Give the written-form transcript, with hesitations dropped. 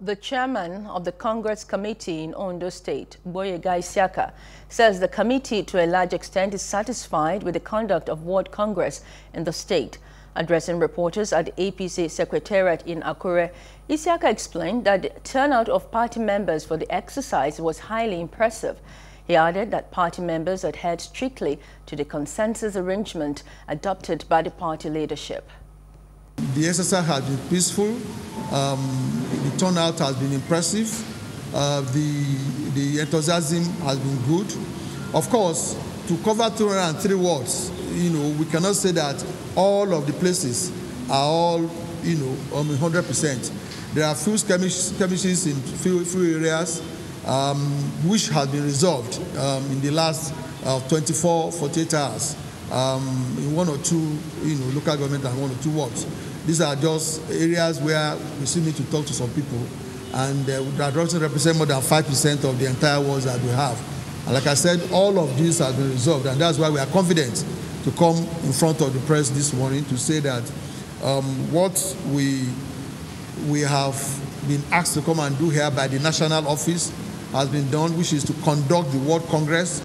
The chairman of the Congress Committee in Ondo State, Gboyega Isiaka, says the committee to a large extent is satisfied with the conduct of Ward Congress in the state. Addressing reporters at the APC Secretariat in Akure, Isiaka explained that the turnout of party members for the exercise was highly impressive. He added that party members adhered strictly to the consensus arrangement adopted by the party leadership. The exercise has been peaceful. The turnout has been impressive. The enthusiasm has been good. Of course, to cover 203 wards, we cannot say that all of the places are all, 100%. There are few skirmishes in few areas, which have been resolved in the last 48 hours. In one or two, local government and one or two wards. These are just areas where we still need to talk to some people, and that doesn't represent more than 5% of the entire wards that we have. And like I said, all of these have been resolved, and that's why we are confident to come in front of the press this morning to say that what we have been asked to come and do here by the national office has been done, which is to conduct the World Congress.